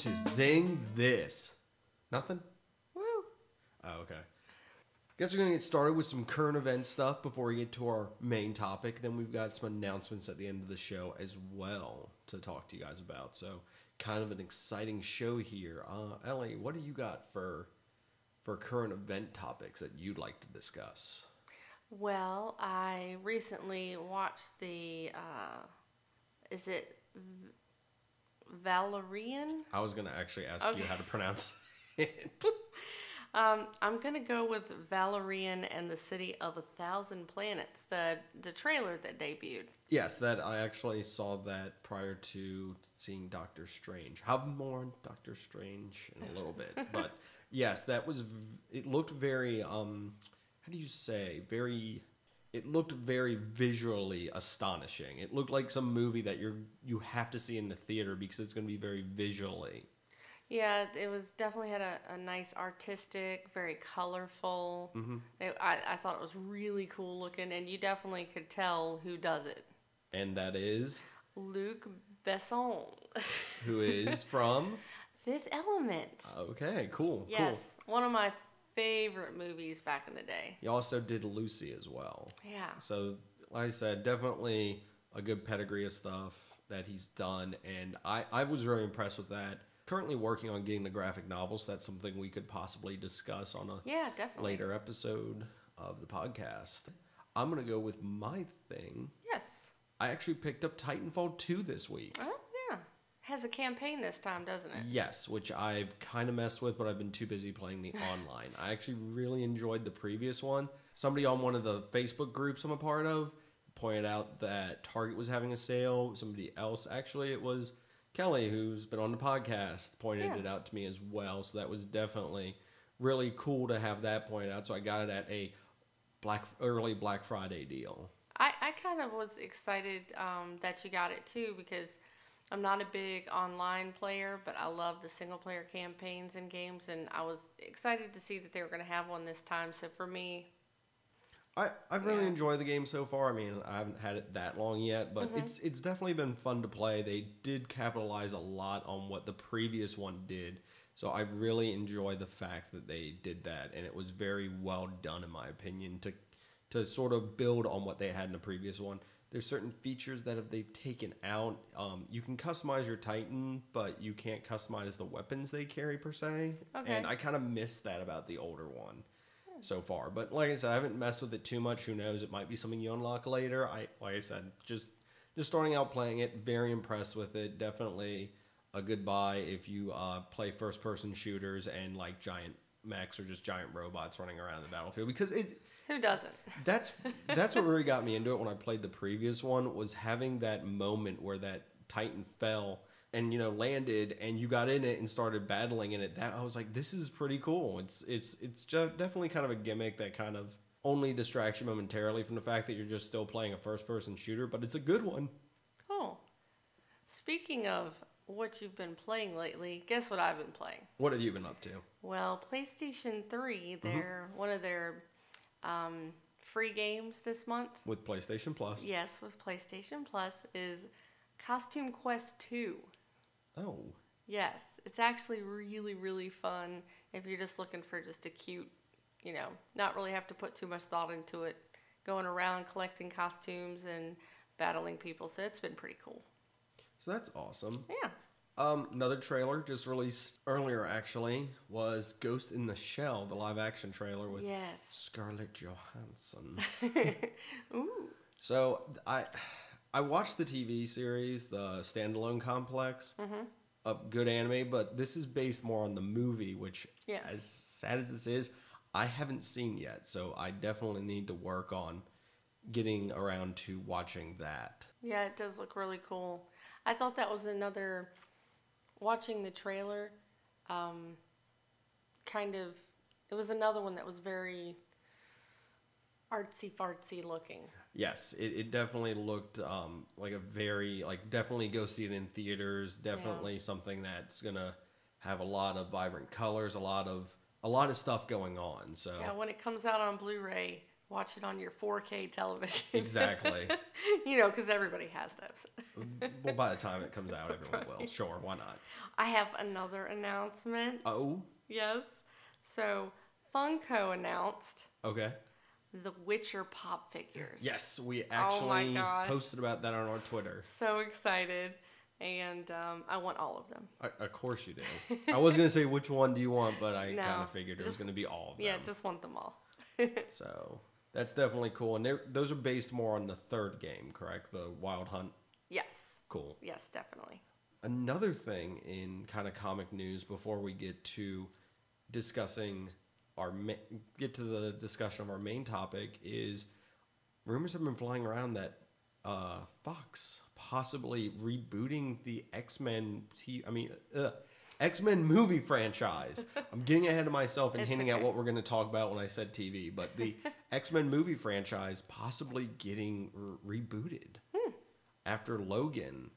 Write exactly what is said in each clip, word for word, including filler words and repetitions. to Zing This. Nothing? Woo. Oh, okay. Guess we're going to get started with some current event stuff before we get to our main topic. Then we've got some announcements at the end of the show as well to talk to you guys about. So kind of an exciting show here. Uh, Ellie, what do you got for for current event topics that you'd like to discuss? Well, I recently watched the, uh, is it Valerian? I was going to actually ask okay. you how to pronounce it. Um, I'm going to go with Valerian and the City of a Thousand Planets, the, the trailer that debuted. Yes, that I actually saw that prior to seeing Doctor Strange. Have more on Doctor Strange in a little bit. But yes, that was, it looked very, um, how do you say, very, it looked very visually astonishing. It looked like some movie that you're, you have to see in the theater because it's going to be very visually. Yeah, it was definitely had a, a nice artistic, very colorful. Mm-hmm. It, I, I thought it was really cool looking, and you definitely could tell who does it. And that is? Luc Besson. Who is from? Fifth Element. Okay, cool. Yes, cool. One of my favorite movies back in the day. You also did Lucy as well. Yeah. So, like I said, definitely a good pedigree of stuff that he's done, and I, I was really impressed with that. Currently working on getting the graphic novels. That's something we could possibly discuss on a yeah, definitely. later episode of the podcast. I'm going to go with my thing. Yes. I actually picked up Titanfall two this week. Oh, yeah. Has a campaign this time, doesn't it? Yes, which I've kind of messed with, but I've been too busy playing the online. I actually really enjoyed the previous one. Somebody on one of the Facebook groups I'm a part of pointed out that Target was having a sale. Somebody else, actually, it was Kelly, who's been on the podcast, pointed yeah. it out to me as well. So that was definitely really cool to have that pointed out. So I got it at a black early Black Friday deal. I, I kind of was excited um, that you got it too, because I'm not a big online player, but I love the single player campaigns and games. And I was excited to see that they were going to have one this time. So for me, I, I really yeah. enjoy the game so far. I mean, I haven't had it that long yet, but mm-hmm. it's it's definitely been fun to play. They did capitalize a lot on what the previous one did, so I really enjoy the fact that they did that, and it was very well done, in my opinion, to to sort of build on what they had in the previous one. There's certain features that have, they've taken out. Um, you can customize your Titan, but you can't customize the weapons they carry, per se, okay. and I kind of miss that about the older one. So far, but like I said, I haven't messed with it too much. Who knows? It might be something you unlock later. I, like I said, just just starting out playing it. Very impressed with it. Definitely a good buy if you uh, play first-person shooters and like giant mechs or just giant robots running around the battlefield. Because it who doesn't? That's that's what really got me into it when I played the previous one, was having that moment where that Titan fell and, you know, landed, and you got in it and started battling in it. That I was like, this is pretty cool. It's it's it's just definitely kind of a gimmick that kind of only distracts you momentarily from the fact that you're just still playing a first-person shooter, but it's a good one. Cool. Speaking of what you've been playing lately, guess what I've been playing? What have you been up to? Well, PlayStation three, they're mm-hmm. one of their um, free games this month. With PlayStation Plus. Yes, with PlayStation Plus is Costume Quest two. Oh. Yes. It's actually really, really fun if you're just looking for just a cute, you know, not really have to put too much thought into it, going around collecting costumes and battling people. So it's been pretty cool. So that's awesome. Yeah. Um, another trailer just released earlier, actually, was Ghost in the Shell, the live action trailer with yes. Scarlett Johansson. Ooh. So I... I watched the T V series, the standalone complex, mm-hmm. of good anime, but this is based more on the movie, which, yes. as sad as this is, I haven't seen yet. So I definitely need to work on getting around to watching that. Yeah, it does look really cool. I thought that was another, watching the trailer, um, kind of, it was another one that was very artsy-fartsy looking. Yes, it, it definitely looked um, like a very, like, definitely go see it in theaters. Definitely yeah. something that's going to have a lot of vibrant colors, a lot of a lot of stuff going on. So yeah, when it comes out on Blu-ray, watch it on your four K television. Exactly. You know, because everybody has those. Well, by the time it comes out, everyone right. will. Sure, why not? I have another announcement. Oh? Yes. So, Funko announced... Okay. The Witcher pop figures. Yes, we actually oh posted about that on our Twitter. So excited. And um, I want all of them. I, of course you do. I was going to say which one do you want, but I no, kind of figured just, it was going to be all of them. Yeah, just want them all. So that's definitely cool. And those are based more on the third game, correct? The Wild Hunt? Yes. Cool. Yes, definitely. Another thing in kind of comic news before we get to discussing... Our ma- get to the discussion of our main topic is rumors have been flying around that uh, Fox possibly rebooting the X-Men t- I mean uh, X-Men movie franchise. I'm getting ahead of myself and hinting okay. at what we're going to talk about when I said T V, but the X-Men movie franchise possibly getting re- rebooted hmm. after Logan,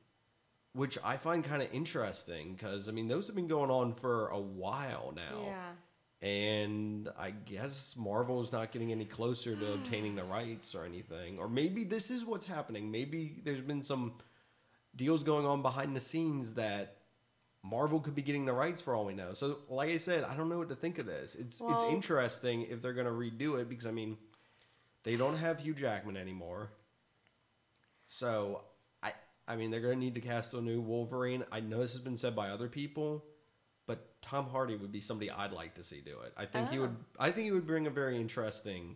which I find kind of interesting because I mean those have been going on for a while now. Yeah. And I guess Marvel's not getting any closer to obtaining the rights or anything. Or maybe this is what's happening. Maybe there's been some deals going on behind the scenes that Marvel could be getting the rights for all we know. So, like I said, I don't know what to think of this. It's well, it's interesting if they're going to redo it because, I mean, they don't have Hugh Jackman anymore. So, I, I mean, they're going to need to cast a new Wolverine. I know this has been said by other people. But Tom Hardy would be somebody I'd like to see do it. I think oh. he would. I think he would bring a very interesting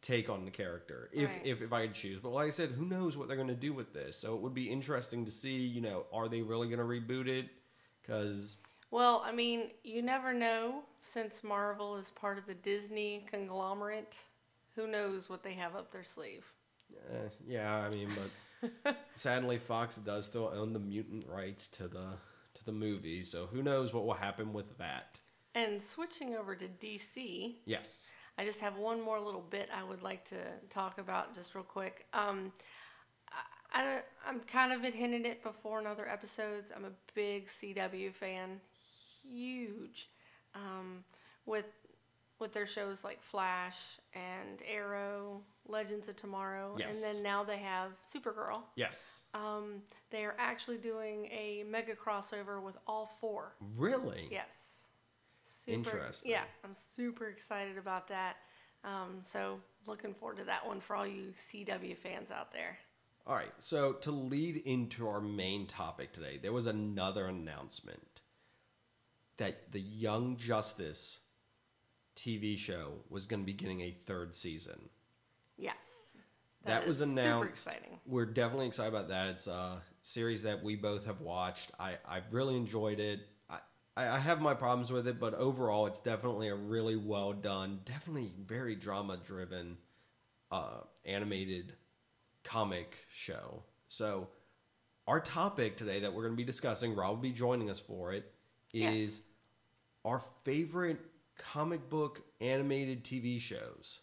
take on the character if, right. if if I could choose. But like I said, who knows what they're going to do with this? So it would be interesting to see. You know, are they really going to reboot it? Because well, I mean, you never know. Since Marvel is part of the Disney conglomerate, who knows what they have up their sleeve? Uh, yeah, I mean, but sadly, Fox does still own the mutant rights to the. the movie, so who knows what will happen with that. And switching over to D C, yes, I just have one more little bit I would like to talk about just real quick. um I, I, I'm kind of hinted it before in other episodes. I'm a big C W fan, huge, um with with their shows like Flash and Arrow, Legends of Tomorrow, yes. and then now they have Supergirl. Yes. Um, they are actually doing a mega crossover with all four. Really? Yes. Super, interesting. Yeah, I'm super excited about that. Um, so looking forward to that one for all you C W fans out there. All right, so to lead into our main topic today, there was another announcement that the Young Justice T V show was going to be getting a third season. Yes. That, that was announced. Super exciting. We're definitely excited about that. It's a series that we both have watched. I, I really enjoyed it. I, I have my problems with it, but overall it's definitely a really well done, definitely very drama driven uh, animated comic show. So our topic today that we're going to be discussing, Rob will be joining us for it, is yes. our favorite comic book animated T V shows.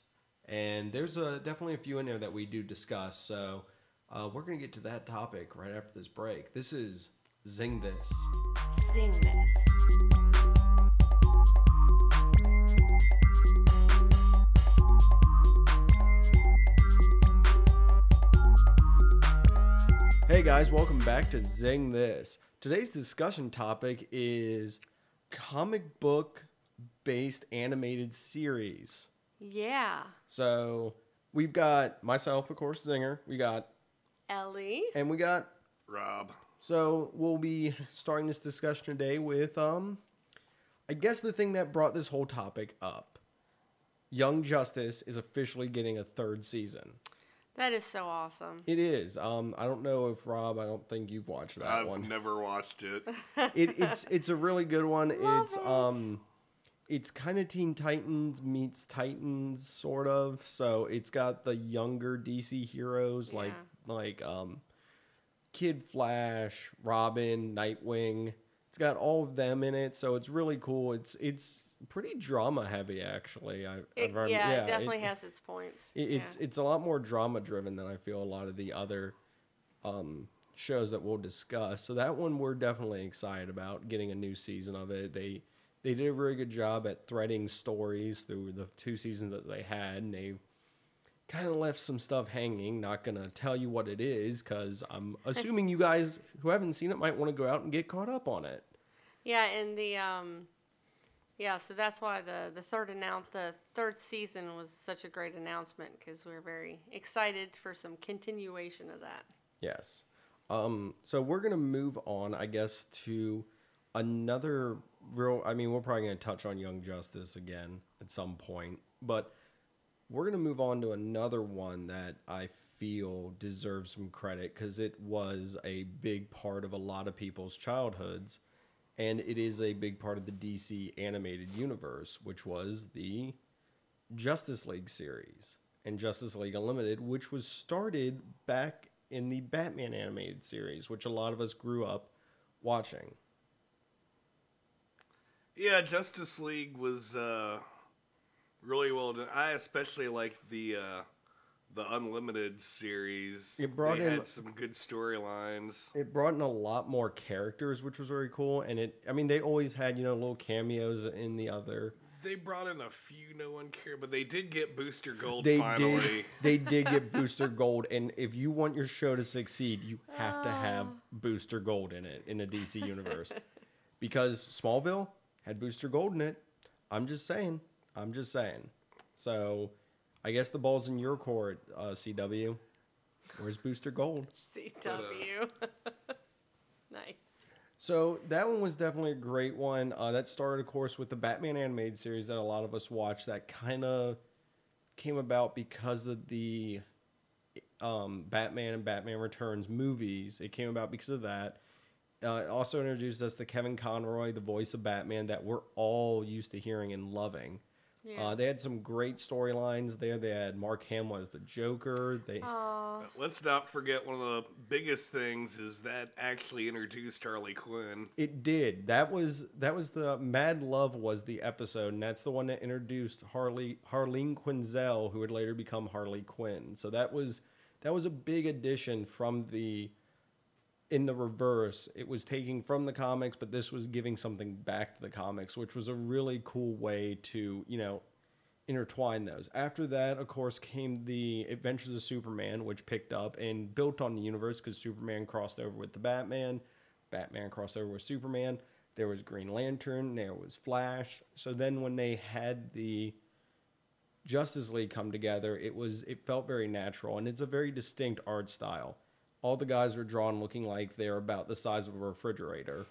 And there's a, definitely a few in there that we do discuss. So uh, we're going to get to that topic right after this break. This is Zing This. Zing This. Hey guys, welcome back to Zing This. Today's discussion topic is comic book based animated series. Yeah. So we've got myself, of course, Zinger. We got Ellie. And we got Rob. So we'll be starting this discussion today with, um, I guess the thing that brought this whole topic up. Young Justice is officially getting a third season. That is so awesome. It is. Um, I don't know if, Rob, I don't think you've watched that I've one. I've never watched it. it. It's it's a really good one. Love it's... It. um. It's kind of Teen Titans meets Titans, sort of. So it's got the younger D C heroes, yeah. like like um, Kid Flash, Robin, Nightwing. It's got all of them in it, so it's really cool. It's it's pretty drama heavy, actually. I, it, I've heard, yeah, yeah, it definitely it, has its points. It, yeah. It's it's a lot more drama driven than I feel a lot of the other um, shows that we'll discuss. So that one we're definitely excited about getting a new season of it. They They did a really good job at threading stories through the two seasons that they had, and they kind of left some stuff hanging. Not going to tell you what it is because I'm assuming you guys who haven't seen it might want to go out and get caught up on it. Yeah, and the... Um... Yeah, so that's why the, the third announce the third season was such a great announcement because we we're very excited for some continuation of that. Yes. Um, so we're going to move on, I guess, to another real... I mean, we're probably going to touch on Young Justice again at some point. But we're going to move on to another one that I feel deserves some credit because it was a big part of a lot of people's childhoods. And it is a big part of the D C animated universe, which was the Justice League series and Justice League Unlimited, which was started back in the Batman animated series, which a lot of us grew up watching. Yeah, Justice League was uh, really well done. I especially liked the uh, the Unlimited series. It brought they in, had some good storylines. It brought in a lot more characters, which was very cool. And it, I mean, they always had, you know, little cameos in the other. They brought in a few no one cared, but they did get Booster Gold they finally. Did, they did get Booster Gold. And if you want your show to succeed, you have oh. to have Booster Gold in it, in the D C universe. Because Smallville had Booster Gold in it. I'm just saying. I'm just saying. So... I guess the ball's in your court, uh, C W. Where's Booster Gold? C W. Nice. So that one was definitely a great one. Uh, that started, of course, with the Batman animated series that a lot of us watched. That kind of came about because of the um, Batman and Batman Returns movies. It came about because of that. Uh, it also introduced us to Kevin Conroy, the voice of Batman that we're all used to hearing and loving. Yeah. Uh, they had some great storylines there. They had Mark Hamill as the Joker. They Aww. Let's not forget one of the biggest things is that actually introduced Harley Quinn. It did. That was that was the Mad Love was the episode, and that's the one that introduced Harley Harleen Quinzel, who would later become Harley Quinn. So that was that was a big addition from the in the reverse. It was taking from the comics, but this was giving something back to the comics, which was a really cool way to, you know, intertwine those. After that, of course, came the Adventures of Superman, which picked up and built on the universe because Superman crossed over with the Batman. Batman crossed over with Superman. There was Green Lantern. There was Flash. So then when they had the Justice League come together, it was it felt very natural, and it's a very distinct art style. All the guys are drawn looking like they're about the size of a refrigerator.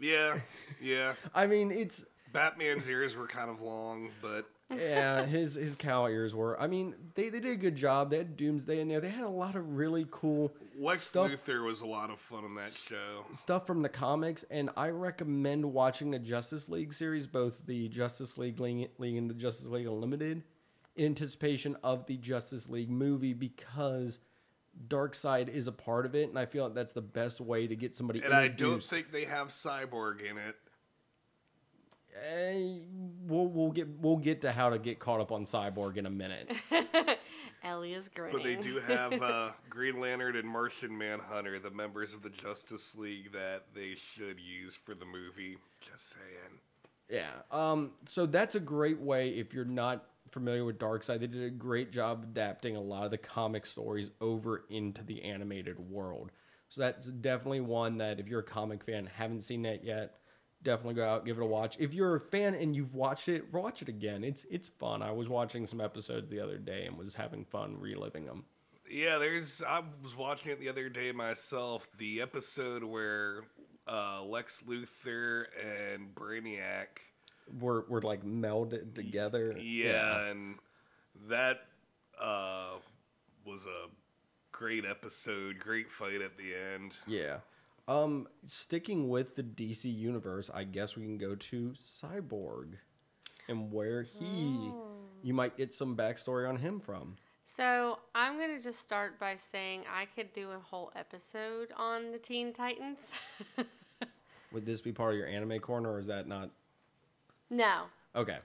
Yeah, yeah. I mean, it's... Batman's ears were kind of long, but... Yeah, his his cow ears were. I mean, they, they did a good job. They had Doomsday in there. They had a lot of really cool Lex stuff. Lex Luthor was a lot of fun on that show. Stuff from the comics, and I recommend watching the Justice League series, both the Justice League League and the Justice League Unlimited, in anticipation of the Justice League movie, because... Darkseid is a part of it, and I feel like that's the best way to get somebody. And introduced. I don't think they have Cyborg in it. Hey, we'll we'll get we'll get to how to get caught up on Cyborg in a minute. Ellie is grinning. But they do have uh, Green Lantern and Martian Manhunter, the members of the Justice League that they should use for the movie. Just saying. Yeah. Um. So that's a great way if you're not familiar with Darkseid. They did a great job adapting a lot of the comic stories over into the animated world. So that's definitely one that if you're a comic fan, haven't seen that yet, definitely go out, give it a watch. If you're a fan and you've watched it, watch it again. It's it's fun. I was watching some episodes the other day and was having fun reliving them. Yeah, there's. I was watching it the other day myself. The episode where uh, Lex Luthor and Brainiac We're, we're like melded together. Yeah, yeah. And that uh, was a great episode, great fight at the end. Yeah. Um, sticking with the D C universe, I guess we can go to Cyborg and where he, oh. you might get some backstory on him from. So I'm going to just start by saying I could do a whole episode on the Teen Titans. Would this be part of your anime corner, or is that not... No. Okay.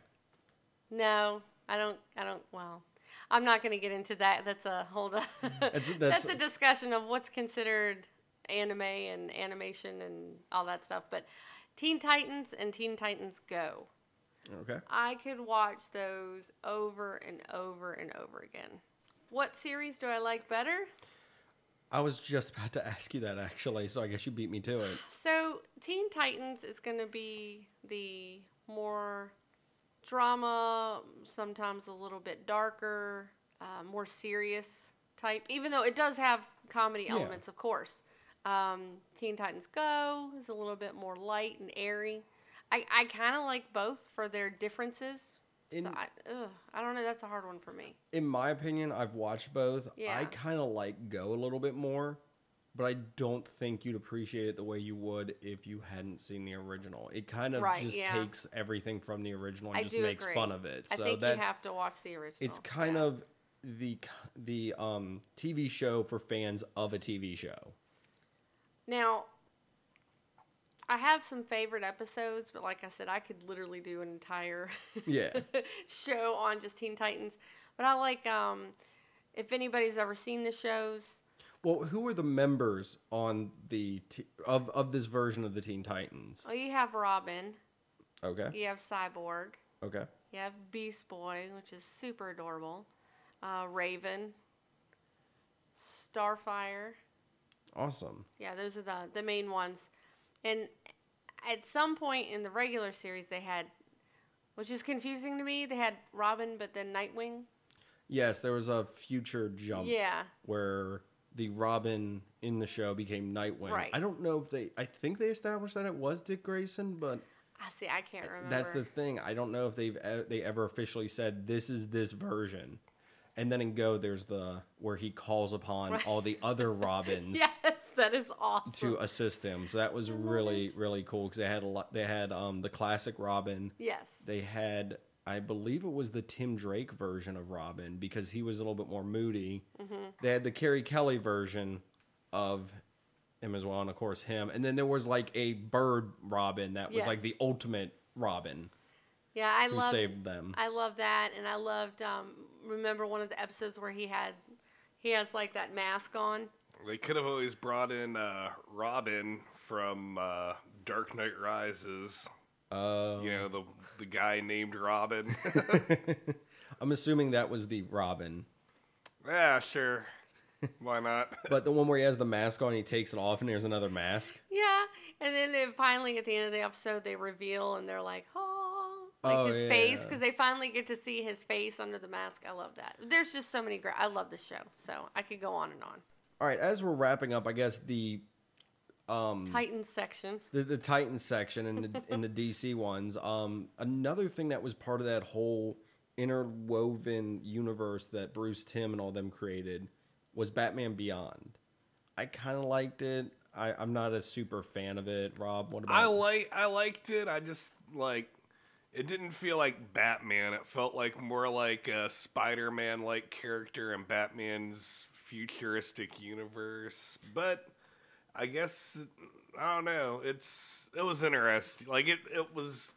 No, I don't, I don't, well, I'm not going to get into that. That's a, hold up. That's, that's, that's a discussion of what's considered anime and animation and all that stuff. But Teen Titans and Teen Titans Go Okay. I could watch those over and over and over again. What series do I like better? I was just about to ask you that, actually, so I guess you beat me to it. So, Teen Titans is going to be the more drama, sometimes a little bit darker, uh, more serious type, even though it does have comedy elements, yeah. of course. Um, Teen Titans Go is a little bit more light and airy. I, I kind of like both for their differences. In, so I, ugh, I don't know. That's a hard one for me. In my opinion, I've watched both. Yeah. I kind of like Go a little bit more, but I don't think you'd appreciate it the way you would if you hadn't seen the original. It kind of right, just yeah. takes everything from the original and I just do makes agree. fun of it. I so think that's, you have to watch the original. It's kind yeah. of the the um, T V show for fans of a T V show. Now, I have some favorite episodes, but like I said, I could literally do an entire yeah. show on just Teen Titans. But I like, um, if anybody's ever seen the shows. Well, who are the members on the t- of, of this version of the Teen Titans? Well, you have Robin. Okay. You have Cyborg. Okay. You have Beast Boy, which is super adorable. Uh, Raven. Starfire. Awesome. Yeah, those are the, the main ones. And at some point in the regular series, they had, which is confusing to me, they had Robin, but then Nightwing. Yes, there was a future jump yeah. where the Robin in the show became Nightwing. Right. I don't know if they, I think they established that it was Dick Grayson, but... I see, I can't remember. That's the thing. I don't know if they've they ever officially said, this is this version. And then in Go, there's the, where he calls upon right. all the other Robins. Yes, that is awesome. To assist him. So that was really, really cool because they had a lot, they had um, the classic Robin. Yes. They had, I believe it was the Tim Drake version of Robin because he was a little bit more moody. Mm-hmm. They had the Carrie Kelly version of him as well, and of course him. And then there was like a bird Robin that was yes. like the ultimate Robin. Yeah, I love saved them. I love that, and I loved. Um, remember one of the episodes where he had, he has like that mask on. They could have always brought in uh, Robin from uh, Dark Knight Rises. Oh, um, you know the the guy named Robin. I'm assuming that was the Robin. Yeah, sure. Why not? But the one where he has the mask on, he takes it off, and there's another mask. Yeah, and then they finally at the end of the episode they reveal, and they're like, oh. Like oh, his yeah. face, because they finally get to see his face under the mask. I love that. There's just so many great... I love the show, so I could go on and on. All right, as we're wrapping up, I guess the... Um, Titans section. The, the Titans section and the, and the D C ones. Um, another thing that was part of that whole interwoven universe that Bruce Timm and all them created was Batman Beyond. I kind of liked it. I, I'm not a super fan of it. Rob, what about I like I liked it. I just, like... It didn't feel like Batman. It felt like more like a Spider-Man-like character in Batman's futuristic universe. But I guess, I don't know. It's It was interesting. Like, it, it was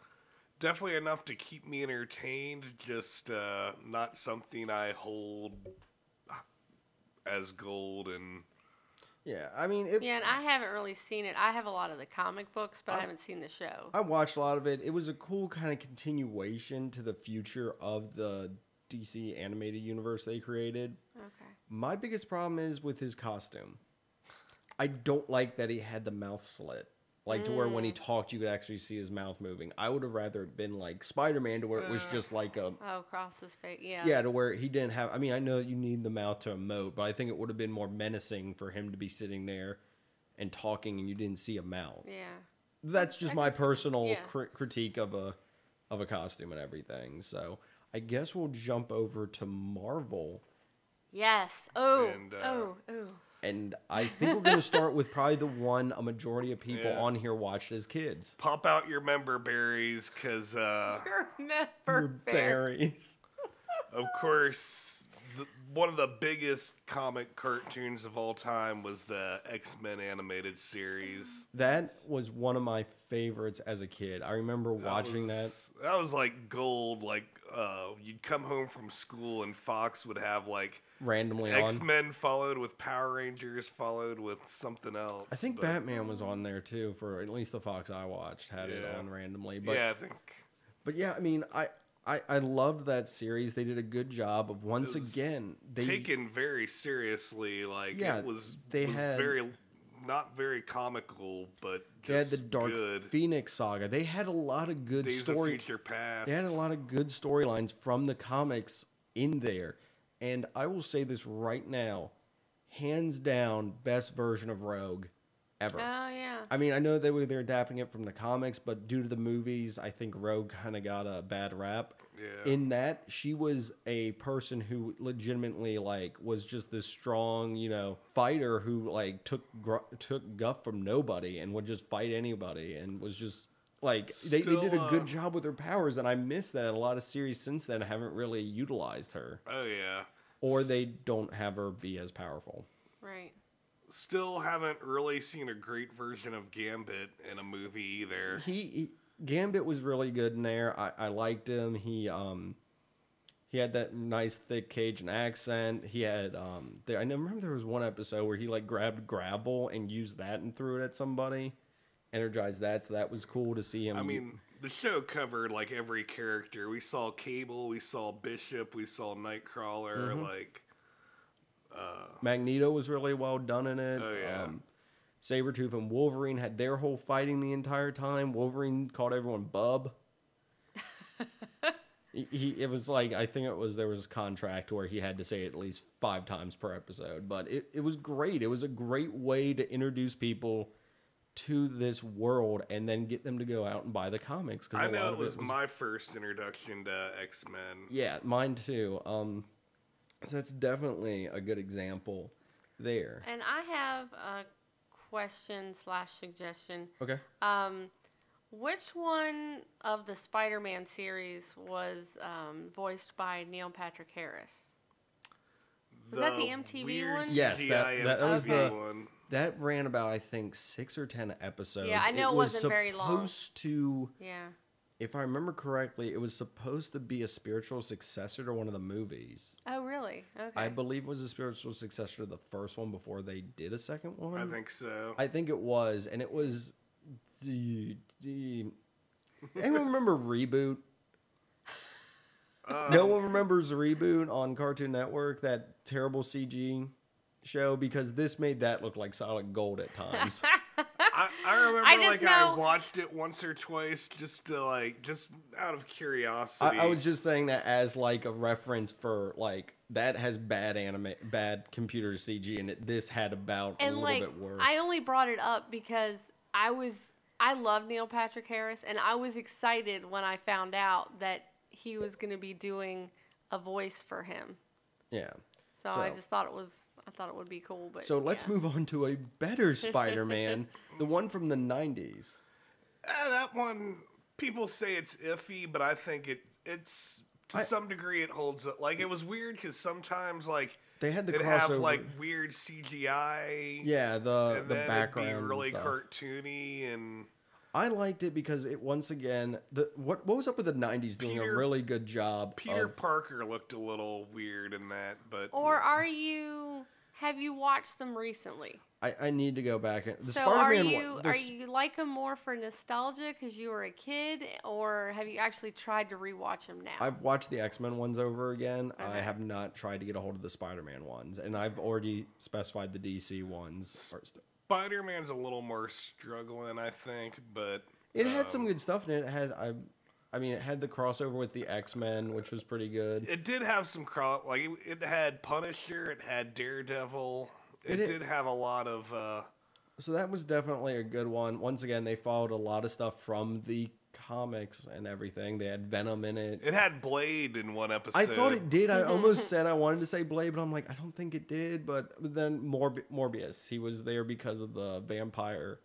definitely enough to keep me entertained. Just uh, not something I hold as gold and... Yeah, I mean... It, yeah, and I haven't really seen it. I have a lot of the comic books, but I, I haven't seen the show. I watched a lot of it. It was a cool kind of continuation to the future of the D C animated universe they created. Okay. My biggest problem is with his costume. I don't like that he had the mouth slit. Like, mm. to where when he talked, you could actually see his mouth moving. I would have rather been like Spider-Man to where it was just like a... Oh, across his face, yeah. Yeah, to where he didn't have... I mean, I know you need the mouth to emote, but I think it would have been more menacing for him to be sitting there and talking and you didn't see a mouth. Yeah. That's just I my guess, personal yeah. cr- critique of a of a costume and everything. So, I guess we'll jump over to Marvel. Yes. Oh, and, uh, oh, oh. And I think we're going to start with probably the one a majority of people yeah. on here watched as kids. Pop out your member berries, because... Uh, your member berries. Of course, the, one of the biggest comic cartoons of all time was the X-Men animated series. That was one of my favorites as a kid. I remember that watching was, that. That was like gold. Like uh, you'd come home from school and Fox would have like... Randomly X-Men on. X-Men followed with Power Rangers, followed with something else. I think but... Batman was on there too for at least the Fox I watched had yeah. it on randomly. But, yeah, I think. But yeah, I mean, I, I, I loved that series. They did a good job of once again they taken very seriously. Like yeah, it was they was had very not very comical, but just they had the Dark good. Phoenix saga. They had a lot of good stories. They had a lot of good storylines from the comics in there. And I will say this right now, hands down, best version of Rogue ever. Oh yeah. I mean, I know they were they're adapting it from the comics, but due to the movies, I think Rogue kind of got a bad rap. Yeah. In that, she was a person who legitimately like was just this strong, you know, fighter who like took gr took guff from nobody and would just fight anybody and was just like Still, they, they did a good uh, job with her powers, and I miss that. A lot of series since then haven't really utilized her. Oh yeah. Or they don't have her be as powerful. Right. Still haven't really seen a great version of Gambit in a movie either. He, he Gambit was really good in there. I, I liked him. He um he had that nice thick Cajun accent. He had um there I remember there was one episode where he like grabbed gravel and used that and threw it at somebody, energized that, so that was cool to see him. I mean, the show covered like every character. We saw Cable, we saw Bishop, we saw Nightcrawler, mm-hmm. like Uh, Magneto was really well done in it. Oh, yeah. um, Sabretooth and Wolverine had their whole fighting the entire time. Wolverine called everyone bub. he, he it was like I think it was there was a contract where he had to say it at least five times per episode, but it, it was great. It was a great way to introduce people to this world and then get them to go out and buy the comics. I know it was, it was my first introduction to X-Men. Yeah, mine too. Um So that's definitely a good example there. And I have a question slash suggestion. Okay. Um, which one of the Spider-Man series was um, voiced by Neil Patrick Harris? Was the that the M T V one? Yes, that, that, that was okay. the one. That ran about, I think, six or ten episodes. Yeah, I know it, it wasn't was very long. It was supposed to... Yeah. If I remember correctly, it was supposed to be a spiritual successor to one of the movies. Oh, really? Okay. I believe it was a spiritual successor to the first one before they did a second one. I think so. I think it was, and it was... D d Anyone remember Reboot? Uh, no one remembers Reboot on Cartoon Network, that terrible C G show, because this made that look like solid gold at times. I, I remember I like know. I watched it once or twice just to like just out of curiosity. I, I was just saying that as like a reference for like that has bad anime, bad computer C G, and it, this had about and a little like, bit worse. I only brought it up because I was I love Neil Patrick Harris, and I was excited when I found out that he was going to be doing a voice for him. Yeah. So, so I just thought it was. I thought it would be cool, but so let's yeah. move on to a better Spider-Man, the one from the nineties. Uh, that one, people say it's iffy, but I think it it's to I, some degree it holds up. Like it was weird because sometimes like they had the crossover, have like weird C G I. Yeah, the and the then background it'd be really and cartoony, and I liked it because it once again the what what was up with the nineties doing a really good job. Peter of, Parker looked a little weird in that, but or are you? Have you watched them recently? I, I need to go back. The so are you are you like them more for nostalgia because you were a kid, or have you actually tried to rewatch them now? I've watched the X-Men ones over again. Okay. I have not tried to get a hold of the Spider-Man ones, and I've already specified the D C ones. First. Spider-Man's a little more struggling, I think, but it um, had some good stuff in it. It had I. I mean, it had the crossover with the X-Men, which was pretty good. It did have some cross... Like, it, it had Punisher, it had Daredevil. It, it did have a lot of... Uh, so that was definitely a good one. Once again, they followed a lot of stuff from the comics and everything. They had Venom in it. It had Blade in one episode. I thought it did. I almost said I wanted to say Blade, but I'm like, I don't think it did. But then Morb Morbius, he was there because of the vampire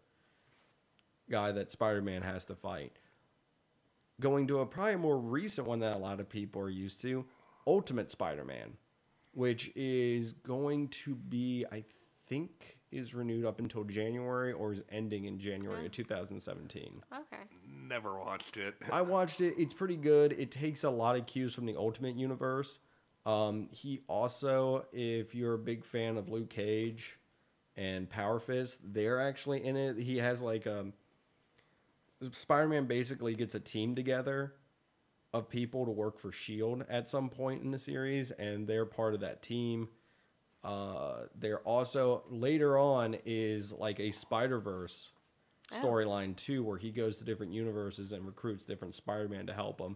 guy that Spider-Man has to fight. Going to a probably more recent one that a lot of people are used to, Ultimate Spider-Man, which is going to be, I think, is renewed up until January or is ending in January okay. of two thousand seventeen. Okay. Never watched it. I watched it. It's pretty good. It takes a lot of cues from the Ultimate Universe. Um, he also, if you're a big fan of Luke Cage and Power Fist, they're actually in it. He has like a... Spider-Man basically gets a team together of people to work for S H I E L D at some point in the series, and they're part of that team. Uh, they're also, later on, is like a Spider-Verse storyline, oh. too, where he goes to different universes and recruits different Spider-Man to help him.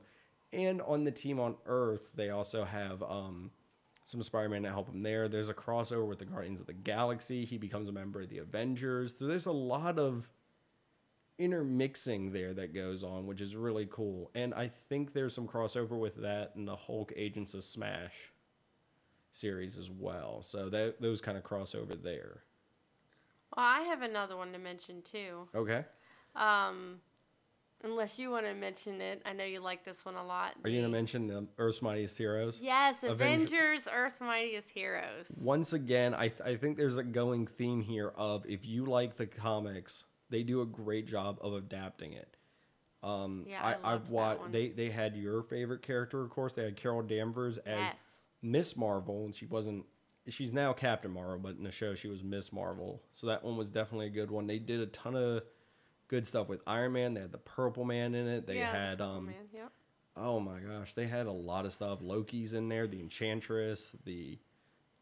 And on the team on Earth, they also have um, some Spider-Man to help him there. There's a crossover with the Guardians of the Galaxy. He becomes a member of the Avengers. So there's a lot of intermixing there that goes on, which is really cool. And I think there's some crossover with that and the Hulk Agents of Smash series as well. So that those kind of crossover there. Well, I have another one to mention too. Okay. Um, unless you want to mention it, I know you like this one a lot. Are you going to mention the Earth's Mightiest Heroes? Yes, Avengers, Avengers Earth's Mightiest Heroes. Once again, I th- I think there's a going theme here of, if you like the comics, they do a great job of adapting it. Um, yeah, I, I I've watched. They they had your favorite character, of course. They had Carol Danvers as yes. Miss Marvel, and she wasn't. She's now Captain Marvel, but in the show she was Miss Marvel. So that one was definitely a good one. They did a ton of good stuff with Iron Man. They had the Purple Man in it. They yeah, had the um, Man. Yep. Oh my gosh, they had a lot of stuff. Loki's in there. The Enchantress. The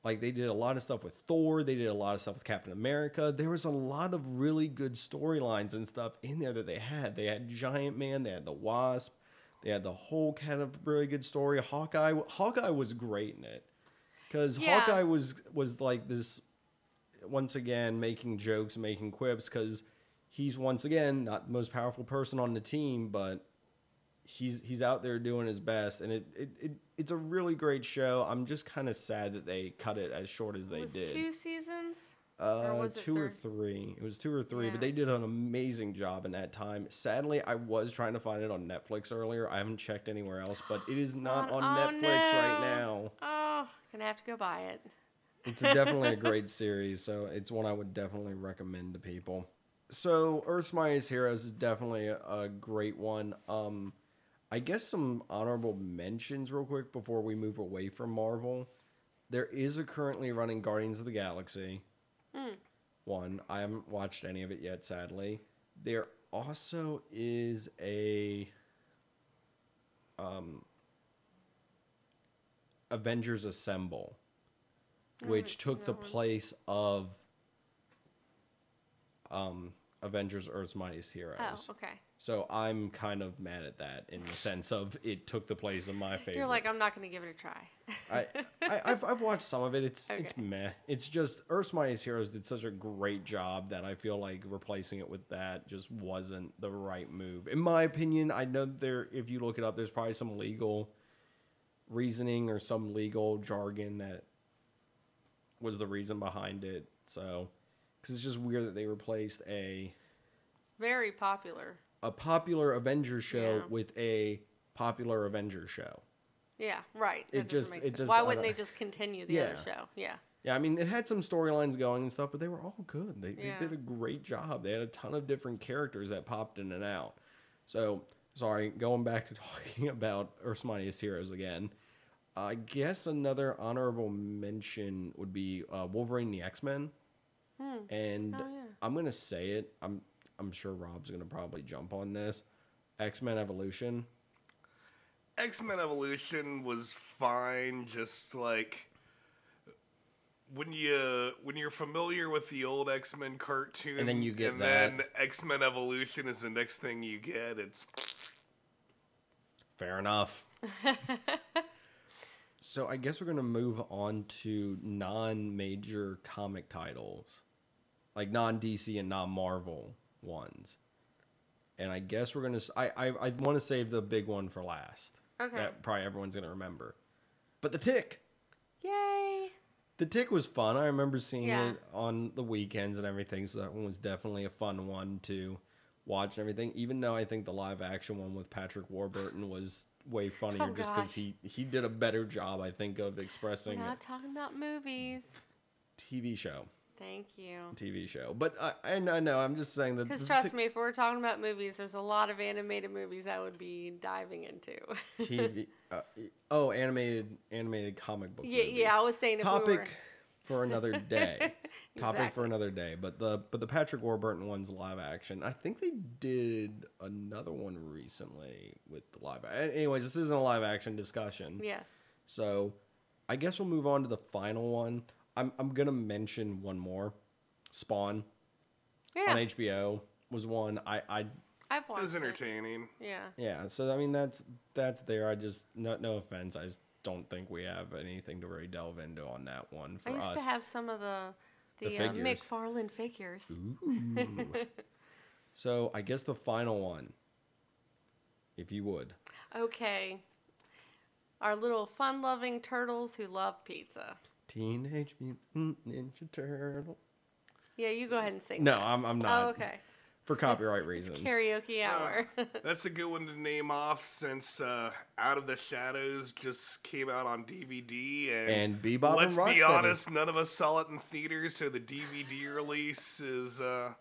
Like, they did a lot of stuff with Thor. They did a lot of stuff with Captain America. There was a lot of really good storylines and stuff in there that they had. They had Giant Man. They had the Wasp. They had the Hulk had a really good story. Hawkeye Hawkeye was great in it. Because yeah. Hawkeye was, was like this, once again, making jokes, making quips. Because he's, once again, not the most powerful person on the team, but he's he's out there doing his best, and it, it, it it's a really great show. I'm just kind of sad that they cut it as short as they did. Two seasons? Uh, or was two it or three. It was two or three, yeah. But they did an amazing job in that time. Sadly, I was trying to find it on Netflix earlier. I haven't checked anywhere else, but it is not on, on oh, Netflix no. right now. Oh, gonna have to go buy it. It's definitely a great series, so it's one I would definitely recommend to people. So, Earth's Mightiest Heroes is definitely a, a great one. Um, I guess some honorable mentions real quick before we move away from Marvel. There is a currently running Guardians of the Galaxy mm. one. I haven't watched any of it yet, sadly. There also is a um, Avengers Assemble, which oh, took the one. place of um, Avengers Earth's Mightiest Heroes. Oh, okay. So I'm kind of mad at that in the sense of it took the place of my favorite. You're like, I'm not going to give it a try. I, I, I've, I've watched some of it. It's okay. It's meh. It's just Earth's Mightiest Heroes did such a great job that I feel like replacing it with that just wasn't the right move. In my opinion, I know there. If you look it up, there's probably some legal reasoning or some legal jargon that was the reason behind it. So, because it's just weird that they replaced a... Very popular... a popular Avengers show yeah. with a popular Avengers show. Yeah, right. That it just, it just. Why wouldn't they just continue the yeah. other show? Yeah. Yeah, I mean, it had some storylines going and stuff, but they were all good. They, yeah. they did a great job. They had a ton of different characters that popped in and out. So, sorry, going back to talking about Earth's Mightiest Heroes again, I guess another honorable mention would be uh, Wolverine the X-Men. Hmm. And oh, yeah. I'm going to say it. I'm. I'm sure Rob's going to probably jump on this. X-Men Evolution. X-Men Evolution was fine. Just like when you when you're familiar with the old X-Men cartoon, and then you get and that. Then X-Men Evolution is the next thing you get. It's fair enough. So I guess we're going to move on to non-major comic titles, like non-D C and non-Marvel ones. And I guess we're going to... I I, I want to save the big one for last. Okay. That probably everyone's going to remember. But The Tick! Yay! The Tick was fun. I remember seeing yeah. it on the weekends and everything, so that one was definitely a fun one to watch and everything, even though I think the live-action one with Patrick Warburton was way funnier oh, just because he, he did a better job, I think, of expressing... We're not talking about movies. T V show. Thank you. T V show. But I, I know, I'm just saying that... Because trust me, if we're talking about movies, there's a lot of animated movies I would be diving into. T V... Uh, oh, animated animated comic book yeah, movies. Yeah, I was saying... Topic if we were... for another day. Exactly. Topic for another day. But the but the Patrick Warburton one's live action. I think they did another one recently with the live. Anyways, this isn't a live action discussion. Yes. So I guess we'll move on to the final one. I'm I'm gonna mention one more. Spawn. Yeah. On H B O was one. I I. I've watched it. Was entertaining. It. Yeah. Yeah. So I mean that's that's there. I just no no offense. I just don't think we have anything to really delve into on that one for us. I used us. to have some of the the, the uh, McFarlane figures. Ooh. So I guess the final one, if you would. Okay. Our little fun-loving turtles who love pizza. Teenage Mutant Ninja Turtle. Yeah, you go ahead and sing. No, that. I'm I'm not. Oh, okay. For copyright reasons. It's karaoke hour. uh, that's a good one to name off since uh, Out of the Shadows just came out on D V D. And, and Bebop let's and be honest, none of us saw it in theaters, so the D V D release is... Uh,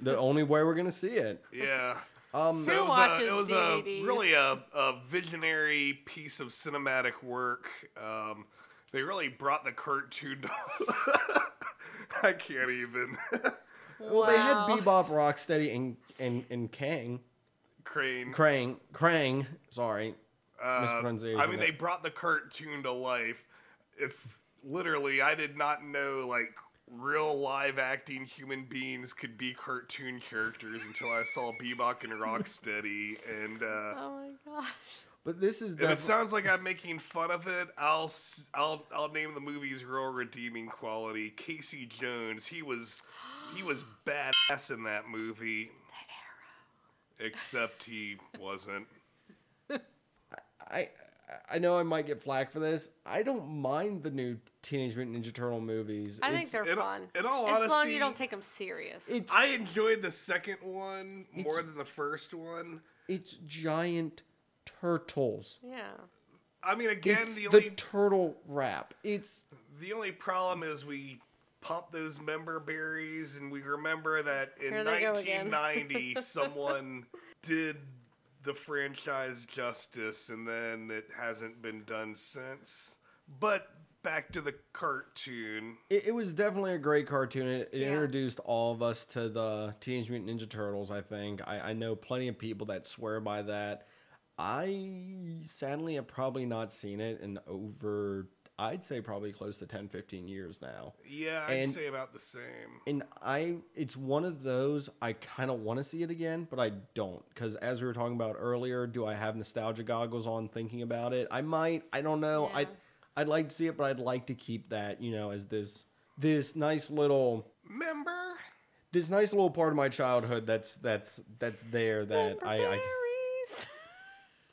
the only way we're going to see it. Yeah. Um, so it was, a, it was a, really a, a visionary piece of cinematic work. Um, they really brought the cartoon... I can't even... Well, wow. They had Bebop, Rocksteady, and and and Kang, Crane, Krang, Krang. Sorry, uh, I mean, they brought the cartoon to life. If literally, I did not know like real live acting human beings could be cartoon characters until I saw Bebop and Rocksteady. And uh, oh my gosh! But this is if it sounds like I'm making fun of it, I'll I'll I'll name the movie's real redeeming quality. Casey Jones, he was. He was badass in that movie. The Arrow. Except he wasn't. I I know I might get flack for this. I don't mind the new Teenage Mutant Ninja Turtle movies. I it's, think they're in, fun. In all honesty, as long as you don't take them serious. I enjoyed the second one more than the first one. It's giant turtles. Yeah. I mean, again, it's the only the turtle rap. It's the only problem is we. Pop those member berries, and we remember that in nineteen ninety, someone did the franchise justice, and then it hasn't been done since. But back to the cartoon. It, it was definitely a great cartoon. It, it yeah. introduced all of us to the Teenage Mutant Ninja Turtles, I think. I, I know plenty of people that swear by that. I, sadly, have probably not seen it in over... I'd say probably close to ten, fifteen years now. Yeah, I'd and, say about the same. And I, it's one of those, I kind of want to see it again, but I don't. Because as we were talking about earlier, do I have nostalgia goggles on thinking about it? I might, I don't know. Yeah. I'd, I'd like to see it, but I'd like to keep that, you know, as this, this nice little... Member? This nice little part of my childhood that's, that's, that's there that I... I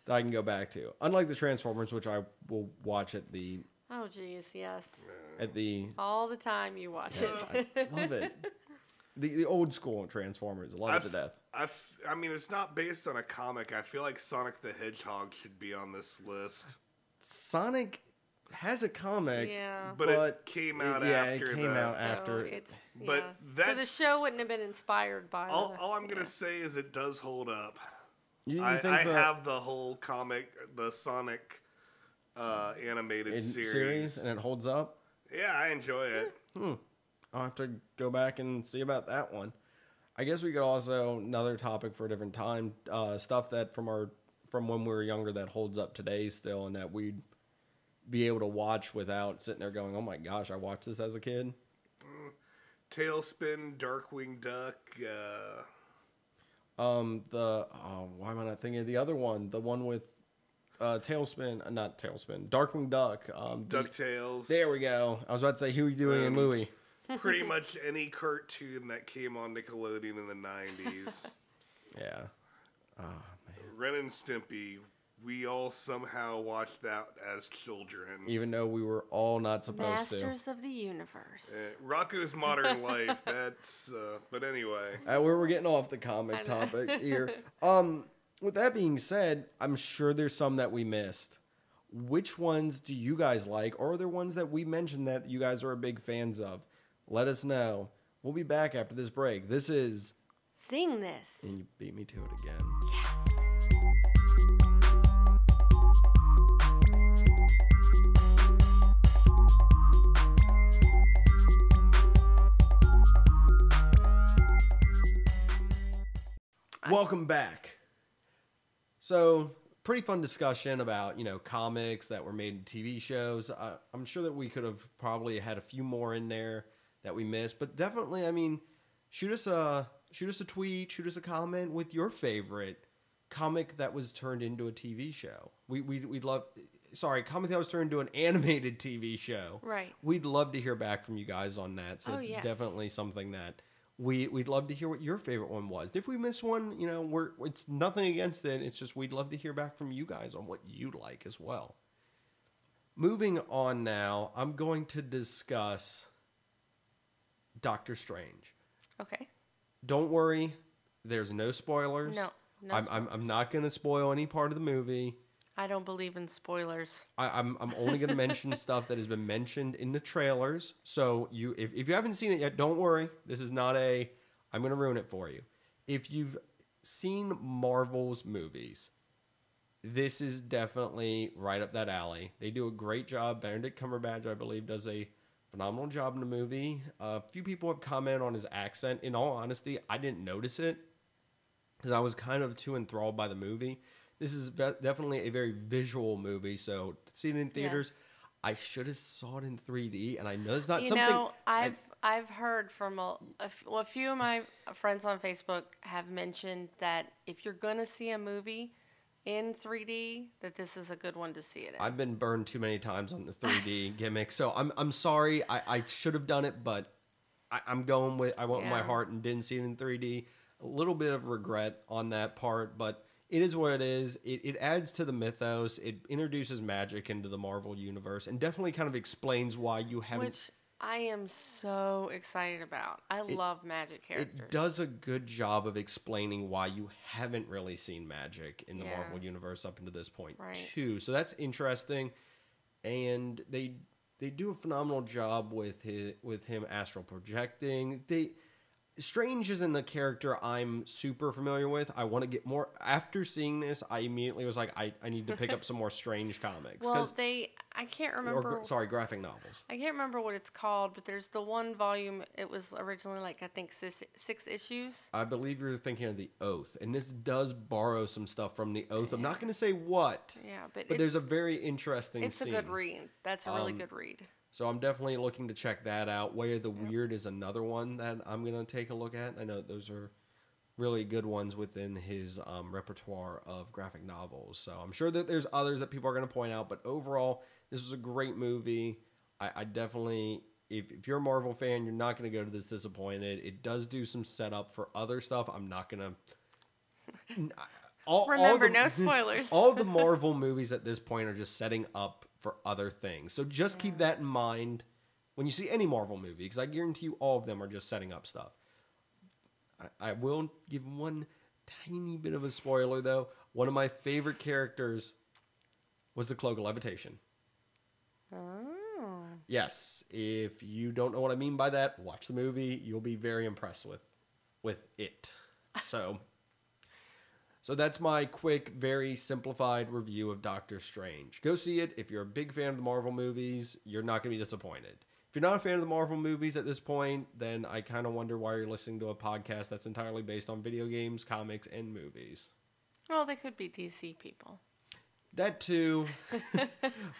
that I can go back to. Unlike the Transformers, which I will watch at the... Oh, geez, yes. At the all the time you watch yes, it. I love it. The the old school Transformers, love I've, it to death. I I mean, it's not based on a comic. I feel like Sonic the Hedgehog should be on this list. Sonic has a comic, yeah. but, but it came out it, yeah, after. Yeah, it came the, out so after. It's, but yeah. that's, so the show wouldn't have been inspired by. All, the, all I'm yeah. gonna say is it does hold up. You, you I, think I the, have the whole comic, the Sonic. Uh, animated series. series and it holds up. Yeah, I enjoy it. Hmm. I'll have to go back and see about that one. I guess we could also another topic for a different time. Uh, stuff that from our from when we were younger that holds up today still, and that we'd be able to watch without sitting there going, "Oh my gosh, I watched this as a kid." Mm. Tailspin, Darkwing Duck. Uh... Um, the oh, why am I not thinking of the other one? The one with. Uh, Tailspin, uh, not Tailspin, Darkwing Duck. Um, DuckTales. The, there we go. I was about to say, who are you doing in Louie? Pretty much any cartoon that came on Nickelodeon in the nineties. Yeah. Oh, man. Ren and Stimpy, we all somehow watched that as children. Even though we were all not supposed Masters to. Masters of the Universe. Uh, Rocko's Modern Life, that's, uh, but anyway. Uh, we're, we're getting off the comic topic here. Um... With that being said, I'm sure there's some that we missed. Which ones do you guys like? Or are there ones that we mentioned that you guys are big fans of? Let us know. We'll be back after this break. This is... Sing This. And you beat me to it again. Yes. Welcome back. So, pretty fun discussion about, you know, comics that were made in T V shows. Uh, I'm sure that we could have probably had a few more in there that we missed, but definitely, I mean, shoot us a shoot us a tweet, shoot us a comment with your favorite comic that was turned into a T V show. We we we'd love sorry, comic that was turned into an animated T V show. Right. We'd love to hear back from you guys on that. So it's oh, yes. definitely something that We, we'd love to hear what your favorite one was. If we miss one, you know, we're it's nothing against it. It's just we'd love to hear back from you guys on what you like as well. Moving on now, I'm going to discuss Doctor Strange. Okay. Don't worry. There's no spoilers. No. no I'm, spoilers. I'm, I'm not going to spoil any part of the movie. I don't believe in spoilers. I, I'm I'm only going to mention stuff that has been mentioned in the trailers. So you, if, if you haven't seen it yet, don't worry. This is not a, I'm going to ruin it for you. If you've seen Marvel's movies, this is definitely right up that alley. They do a great job. Benedict Cumberbatch, I believe, does a phenomenal job in the movie. A uh, few people have commented on his accent. In all honesty, I didn't notice it because I was kind of too enthralled by the movie. This is definitely a very visual movie, so seen in theaters, yes. I should have saw it in three D, and I know it's not you something. You know, I've I, I've heard from a, a few of my friends on Facebook have mentioned that if you're gonna see a movie in three D, that this is a good one to see it in. I've been burned too many times on the three D gimmick, so I'm I'm sorry. I, I should have done it, but I, I'm going with I went yeah. with my heart and didn't see it in three D. A little bit of regret on that part, but. It is what it is. It, it adds to the mythos. It introduces magic into the Marvel universe and definitely kind of explains why you haven't... Which I am so excited about. I it, love magic characters. It does a good job of explaining why you haven't really seen magic in the yeah. Marvel universe up until this point, right. too. So that's interesting. And they they do a phenomenal job with his, with him astral projecting. They... Strange isn't a character I'm super familiar with. I want to get more. After seeing this, I immediately was like, I, I need to pick up some more Strange comics. Well, they, I can't remember. Or, sorry, graphic novels. I can't remember what it's called, but there's the one volume. It was originally like, I think, six, six issues. I believe you're thinking of The Oath. And this does borrow some stuff from The Oath. Yeah. I'm not going to say what. Yeah, but, but it, there's a very interesting it's scene. It's a good read. That's a really um, good read. So I'm definitely looking to check that out. Way of the yep. Weird is another one that I'm going to take a look at. I know those are really good ones within his um, repertoire of graphic novels. So I'm sure that there's others that people are going to point out. But overall, this was a great movie. I, I definitely, if, if you're a Marvel fan, you're not going to go to this disappointed. It does do some setup for other stuff. I'm not going to... Remember, all the, no spoilers. All the Marvel movies at this point are just setting up for other things. So just yeah. keep that in mind when you see any Marvel movie, because I guarantee you all of them are just setting up stuff. I, I will give one tiny bit of a spoiler, though. One of my favorite characters was the Cloak of Levitation. Oh. Yes. If you don't know what I mean by that, watch the movie. You'll be very impressed with, with it. So... So that's my quick, very simplified review of Doctor Strange. Go see it. If you're a big fan of the Marvel movies, you're not going to be disappointed. If you're not a fan of the Marvel movies at this point, then I kind of wonder why you're listening to a podcast that's entirely based on video games, comics, and movies. Well, they could be D C people. That too.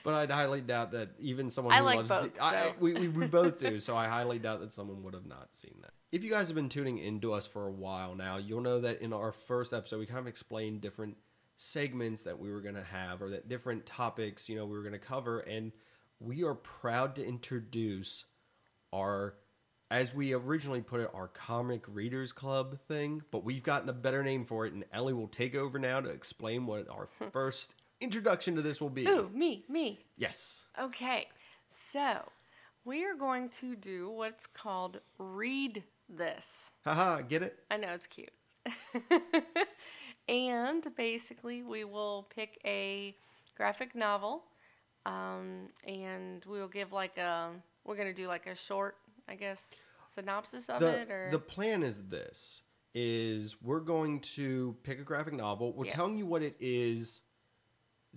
But I'd highly doubt that even someone who I like loves... Both, D- so. I, we, we, we both do, so I highly doubt that someone would have not seen that. If you guys have been tuning into us for a while now, you'll know that in our first episode, we kind of explained different segments that we were going to have or that different topics, you know, we were going to cover. And we are proud to introduce our, as we originally put it, our Comic Readers Club thing. But we've gotten a better name for it, and Ellie will take over now to explain what our first introduction to this will be. Ooh, me, me. Yes. Okay. So we are going to do what's called Read This. Haha, get it? I know, it's cute. And basically, we will pick a graphic novel, um, and we will give like a, we're going to do like a short, I guess, synopsis of the, it. Or the plan is this, is we're going to pick a graphic novel. We're yes. telling you what it is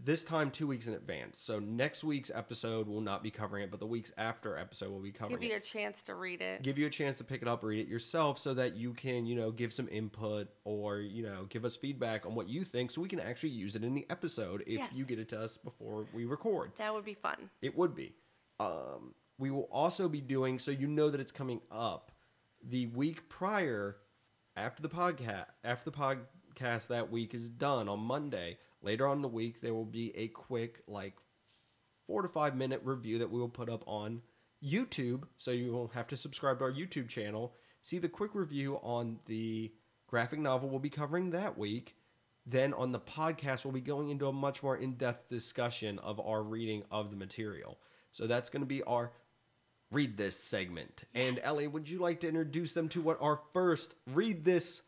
this time two weeks in advance. So next week's episode will not be covering it, but the week's after episode will be covering it. Give you a chance to read it. Give you a chance to pick it up, read it yourself, so that you can, you know, give some input or, you know, give us feedback on what you think so we can actually use it in the episode if yes. you get it to us before we record. That would be fun. It would be. Um, we will also be doing, so you know that it's coming up, the week prior, after the podcast, after the podcast that week is done on Monday, later on in the week, there will be a quick, like, four to five minute review that we will put up on YouTube. So you won't have to subscribe to our YouTube channel. See the quick review on the graphic novel we'll be covering that week. Then on the podcast, we'll be going into a much more in-depth discussion of our reading of the material. So that's going to be our Read This segment. Yes. And Ellie, would you like to introduce them to what our first Read This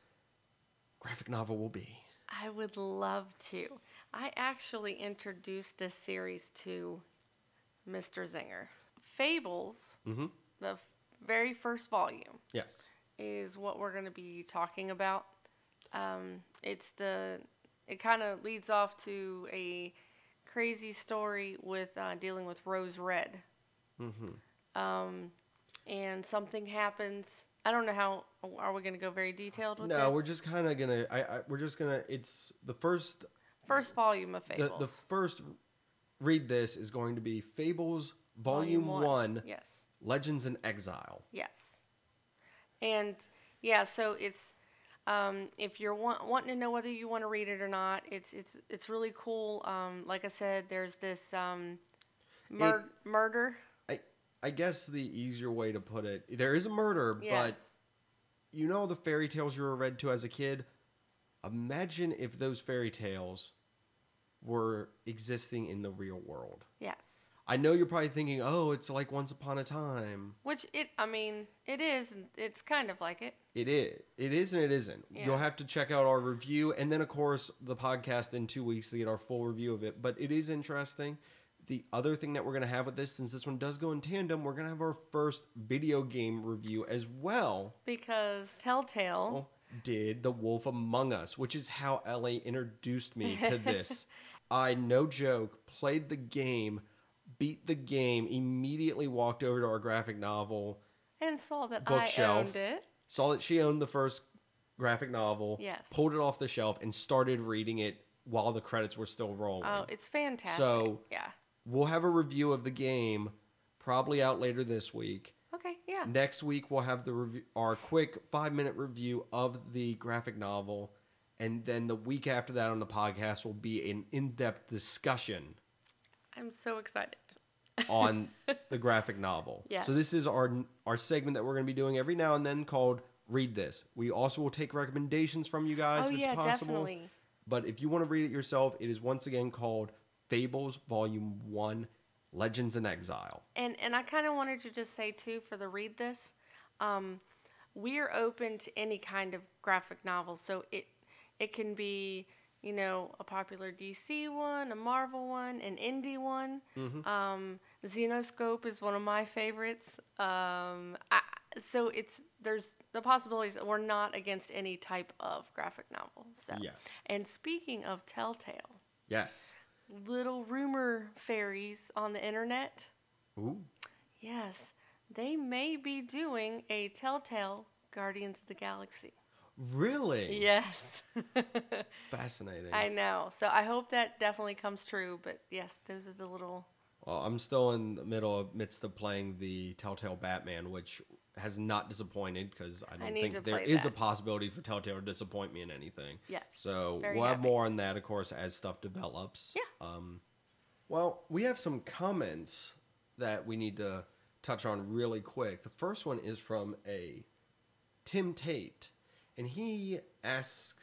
graphic novel will be? I would love to. I actually introduced this series to Mister Zinger. Fables, mm-hmm. the f- very first volume, yes, is what we're going to be talking about. Um, it's the it kind of leads off to a crazy story with uh, dealing with Rose Red, mm-hmm. um, and something happens. I don't know how are we going to go very detailed with no, this. No, we're just kind of going to we're just going to it's the first first volume of Fables. The, the first Read This is going to be Fables Volume, volume one. one. Yes. Legends in Exile. Yes. And yeah, so it's um, if you're want, wanting to know whether you want to read it or not, it's it's it's really cool. Um, like I said, there's this um, mur- it, murder I guess the easier way to put it, there is a murder, yes. but you know the fairy tales you were read to as a kid? Imagine if those fairy tales were existing in the real world. Yes. I know you're probably thinking, oh, it's like Once Upon a Time. Which, it, I mean, it is. It's kind of like it. It is. It is and it isn't. Yeah. You'll have to check out our review and then, of course, the podcast in two weeks to get our full review of it. But it is interesting. The other thing that we're going to have with this, since this one does go in tandem, we're going to have our first video game review as well. Because Telltale did The Wolf Among Us, which is how Ellie introduced me to this. I, no joke, played the game, beat the game, immediately walked over to our graphic novel. And saw that bookshelf, I owned it. Saw that she owned the first graphic novel. Yes. Pulled it off the shelf and started reading it while the credits were still rolling. Oh, it's fantastic. So, yeah. We'll have a review of the game probably out later this week. Okay, yeah. Next week, we'll have the review, our quick five-minute review of the graphic novel. And then the week after that on the podcast will be an in-depth discussion. I'm so excited. On the graphic novel. Yeah. So this is our, our segment that we're going to be doing every now and then called Read This. We also will take recommendations from you guys oh, if yeah, it's possible. Definitely. But if you want to read it yourself, it is once again called Fables Volume one, Legends in Exile. And and I kind of wanted to just say, too, for the Read This, um, we are open to any kind of graphic novel. So it it can be, you know, a popular D C one, a Marvel one, an indie one. Mm-hmm. Um, Xenoscope is one of my favorites. Um, I, so it's there's the possibilities that we're not against any type of graphic novel. So. Yes. And speaking of Telltale. Yes. Little rumor fairies on the internet. Ooh. Yes. They may be doing a Telltale Guardians of the Galaxy. Really? Yes. Fascinating. I know. So I hope that definitely comes true. But yes, those are the little... Well, I'm still in the middle of, midst of playing the Telltale Batman, which has not disappointed because I don't I think there is that. a possibility for Telltale to disappoint me in anything. Yes. So Very we'll happy. have more on that, of course, as stuff develops. Yeah. Um, well, we have some comments that we need to touch on really quick. The first one is from a Tim Tate, and he asks,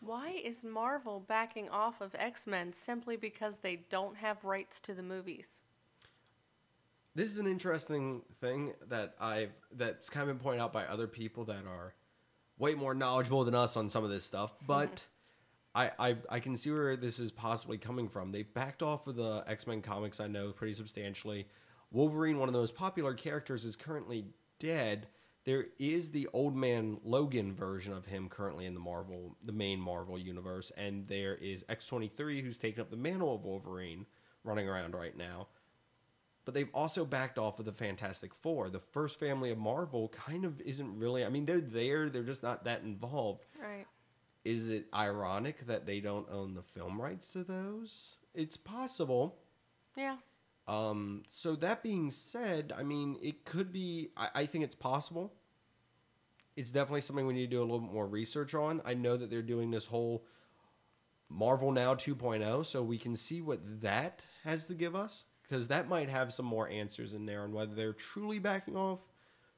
why is Marvel backing off of X-Men simply because they don't have rights to the movies? This is an interesting thing that I've that's kind of been pointed out by other people that are way more knowledgeable than us on some of this stuff. But I, I I can see where this is possibly coming from. They backed off of the X-Men comics, I know, pretty substantially. Wolverine, one of the most popular characters, is currently dead. there is the old man Logan version of him currently in the Marvel, the main Marvel universe, and there is X twenty-three who's taken up the mantle of Wolverine running around right now. But they've also backed off of the Fantastic Four. The first family of Marvel kind of isn't really... I mean, they're there. They're just not that involved. Right. Is it ironic that they don't own the film rights to those? It's possible. Yeah. Um. So that being said, I mean, it could be... I, I think it's possible. It's definitely something we need to do a little bit more research on. I know that they're doing this whole Marvel Now two point oh, so we can see what that has to give us. Because that might have some more answers in there on whether they're truly backing off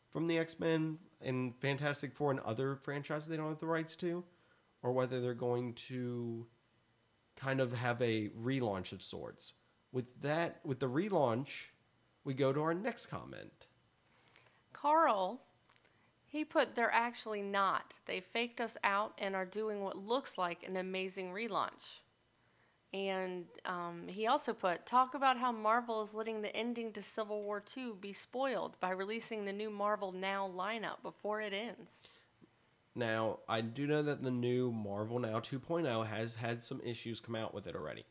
from the X-Men and Fantastic Four and other franchises they don't have the rights to, or whether they're going to kind of have a relaunch of sorts. With that, with the relaunch, we go to our next comment. Carl, he put, they're actually not. They faked us out and are doing what looks like an amazing relaunch. And um, he also put, talk about how Marvel is letting the ending to Civil War two be spoiled by releasing the new Marvel Now lineup before it ends. Now, I do know that the new Marvel Now two point oh has had some issues come out with it already.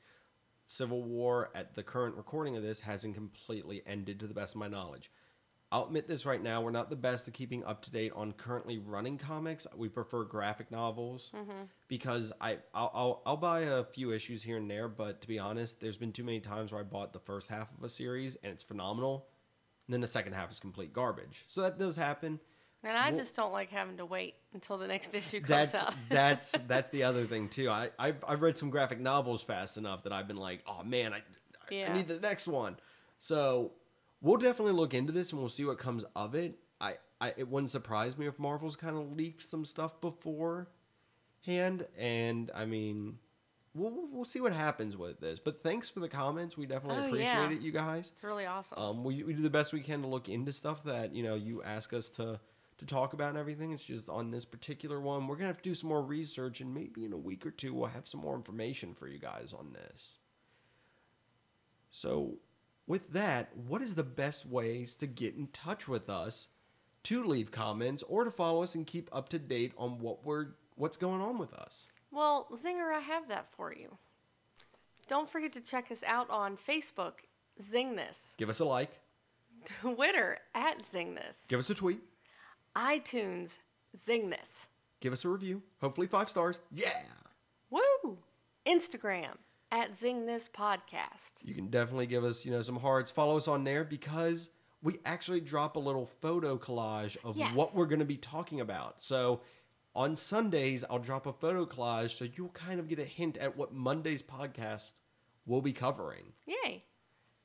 Civil War, at the current recording of this, hasn't completely ended to the best of my knowledge. I'll admit this right now, we're not the best at keeping up to date on currently running comics. We prefer graphic novels mm-hmm. because I, I'll, I'll, I'll buy a few issues here and there, but to be honest, there's been too many times where I bought the first half of a series and it's phenomenal, and then the second half is complete garbage. So that does happen. And I well, just don't like having to wait until the next issue comes that's, out. that's that's the other thing, too. I, I've, I've read some graphic novels fast enough that I've been like, oh, man, I, yeah. I need the next one. So... we'll definitely look into this and we'll see what comes of it. I, I it wouldn't surprise me if Marvel's kind of leaked some stuff beforehand, and I mean, we'll we'll see what happens with this. But thanks for the comments. We definitely oh, appreciate yeah. it, you guys. It's really awesome. Um, we we do the best we can to look into stuff that you know you ask us to to talk about and everything. It's just on this particular one, we're gonna have to do some more research, and maybe in a week or two we'll have some more information for you guys on this. So. With that, what is the best ways to get in touch with us, to leave comments, or to follow us and keep up to date on what we're what's going on with us? Well, Zinger, I have that for you. Don't forget to check us out on Facebook, Zing This. Give us a like. Twitter, at Zing This. Give us a tweet. iTunes, Zing This. Give us a review. Hopefully five stars. Yeah! Woo! Instagram. At Zing This Podcast. You can definitely give us, you know, some hearts. Follow us on there because we actually drop a little photo collage of yes. what we're going to be talking about. So on Sundays, I'll drop a photo collage so you'll kind of get a hint at what Monday's podcast will be covering. Yay.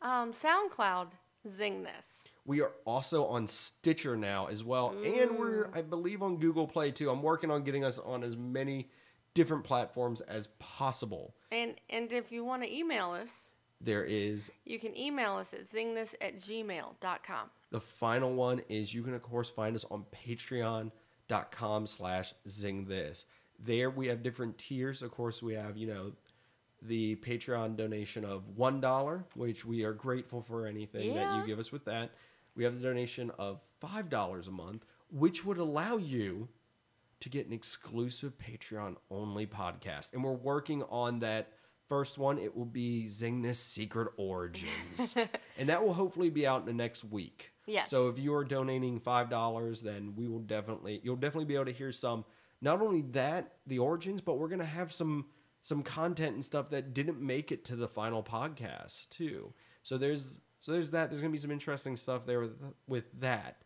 Um, SoundCloud, Zing This. We are also on Stitcher now as well. Mm. And we're, I believe, on Google Play too. I'm working on getting us on as many different platforms as possible. And and if you want to email us, there is... you can email us at zingthis at gmail.com. The final one is you can, of course, find us on patreon.com slash zingthis. There we have different tiers. Of course, we have, you know, the Patreon donation of one dollar, which we are grateful for anything yeah. that you give us with that. We have the donation of five dollars a month, which would allow you to get an exclusive Patreon-only podcast. And we're working on that first one. It will be Zing This Secret Origins. And that will hopefully be out in the next week. Yes. So if you are donating five dollars, then we will definitely, you'll definitely be able to hear some, not only that, the origins, but we're going to have some some content and stuff that didn't make it to the final podcast, too. So there's, so there's that. There's going to be some interesting stuff there with, with that.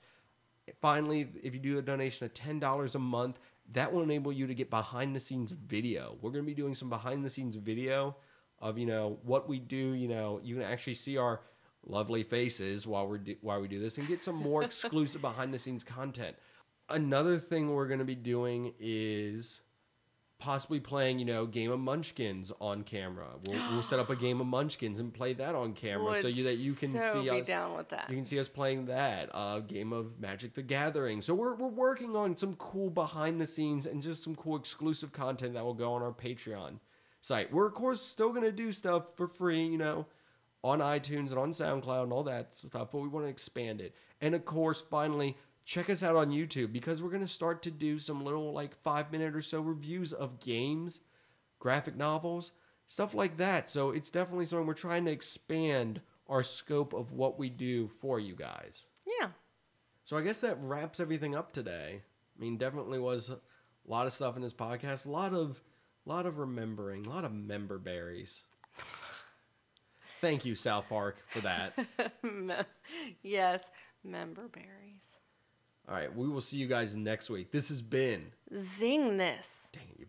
Finally, if you do a donation of ten dollars a month, that will enable you to get behind-the-scenes video. We're going to be doing some behind-the-scenes video of, you know, what we do. You know, you can actually see our lovely faces while we're do, while we do this and get some more exclusive behind-the-scenes content. Another thing we're going to be doing is possibly playing, you know, Game of Munchkins on camera. We'll, we'll set up a Game of Munchkins and play that on camera Would so you, that you can so see be us. Down with that. You can see us playing that uh, Game of Magic: The Gathering. So we're we're working on some cool behind the scenes and just some cool exclusive content that will go on our Patreon site. We're of course still gonna do stuff for free, you know, on iTunes and on SoundCloud and all that stuff, but we want to expand it. And of course, finally, check us out on YouTube, because we're going to start to do some little like five minute or so reviews of games, graphic novels, stuff like that. So it's definitely something we're trying to expand our scope of what we do for you guys. Yeah. So I guess that wraps everything up today. I mean, definitely was a lot of stuff in this podcast. A lot of, lot of remembering, a lot of member berries. Thank you, South Park, for that. Yes, member berries. All right, we will see you guys next week. This has been Zingness. Dang it.